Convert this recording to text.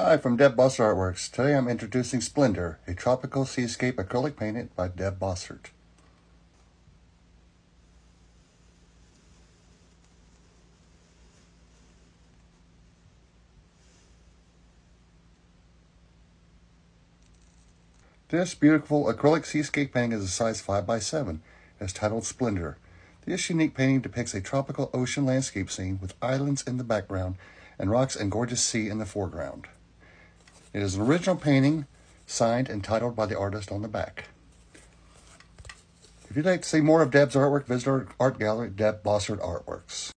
Hi, from Deb Bossert Artworks. Today I'm introducing Splendor, a tropical seascape acrylic painted by Deb Bossert. This beautiful acrylic seascape painting is a size 5x7. It's titled Splendor. This unique painting depicts a tropical ocean landscape scene with islands in the background and rocks and gorgeous sea in the foreground. It is an original painting, signed and titled by the artist on the back. If you'd like to see more of Deb's artwork, visit our art gallery, Deb Bossert Artworks.